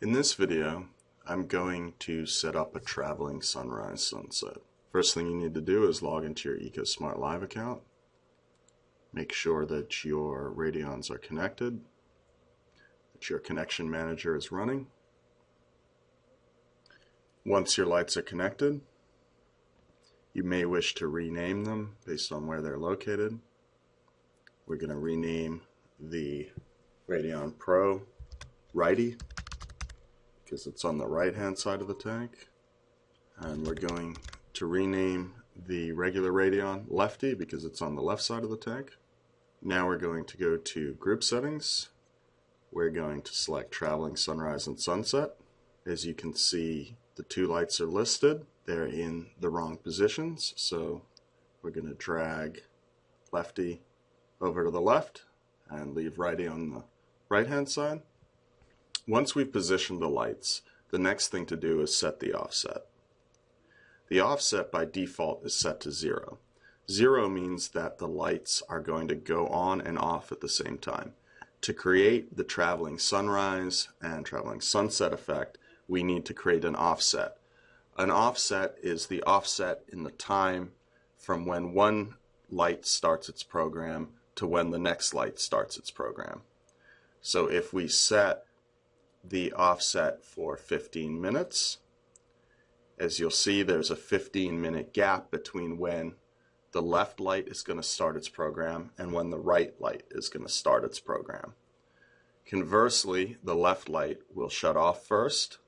In this video, I'm going to set up a traveling sunrise sunset. First thing you need to do is log into your EcoSmart Live account. Make sure that your Radions are connected, that your connection manager is running. Once your lights are connected, you may wish to rename them based on where they're located. We're going to rename the Radion Pro Righty, because it's on the right hand side of the tank, and we're going to rename the regular Radion Lefty because it's on the left side of the tank. Now we're going to go to group settings. We're going to select traveling sunrise and sunset. As you can see, the two lights are listed. They're in the wrong positions, so we're going to drag Lefty over to the left and leave Righty on the right hand side. Once we've positioned the lights, the next thing to do is set the offset. The offset by default is set to 0. 0 means that the lights are going to go on and off at the same time. To create the traveling sunrise and traveling sunset effect, we need to create an offset. An offset is the offset in the time from when one light starts its program to when the next light starts its program. So if we set the offset for 15 minutes. As you'll see, there's a 15-minute gap between when the left light is going to start its program and when the right light is going to start its program. Conversely, the left light will shut off first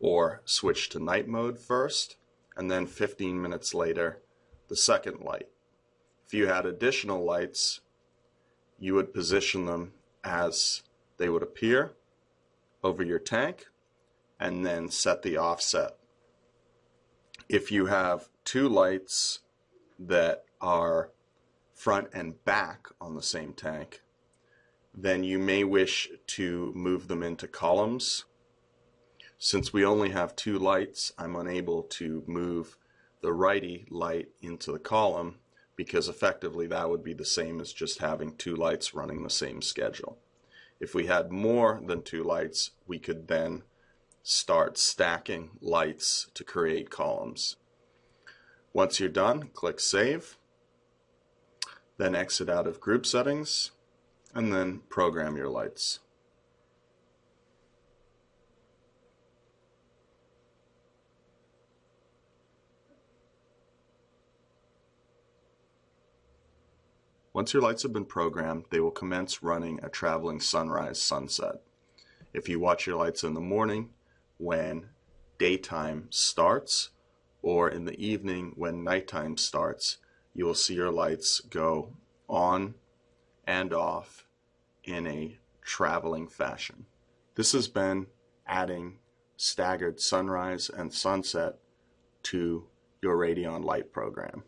or switch to night mode first, and then 15 minutes later, the second light. If you had additional lights, you would position them as they would appear over your tank and then set the offset. If you have two lights that are front and back on the same tank, then you may wish to move them into columns. Since we only have two lights, I'm unable to move the Righty light into the column because effectively that would be the same as just having two lights running the same schedule. If we had more than two lights, we could then start stacking lights to create columns. Once you're done, click Save, then exit out of Group Settings, and then program your lights. Once your lights have been programmed, they will commence running a traveling sunrise sunset. If you watch your lights in the morning when daytime starts, or in the evening when nighttime starts, you will see your lights go on and off in a traveling fashion. This has been adding staggered sunrise and sunset to your Radion light program.